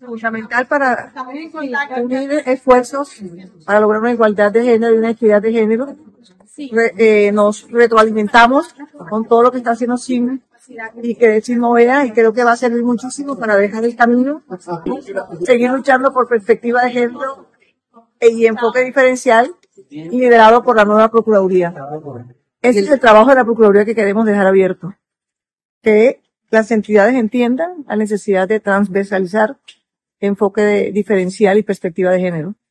Fundamental para unir esfuerzos para lograr una igualdad de género y una equidad de género. Nos retroalimentamos con todo lo que está haciendo CIM y que CIM/OEA, y creo que va a servir muchísimo para dejar el camino, seguir luchando por perspectiva de género y enfoque diferencial, y liderado por la nueva Procuraduría. Ese es el trabajo de la Procuraduría que queremos dejar abierto, que las entidades entiendan la necesidad de transversalizar enfoque diferencial y perspectiva de género.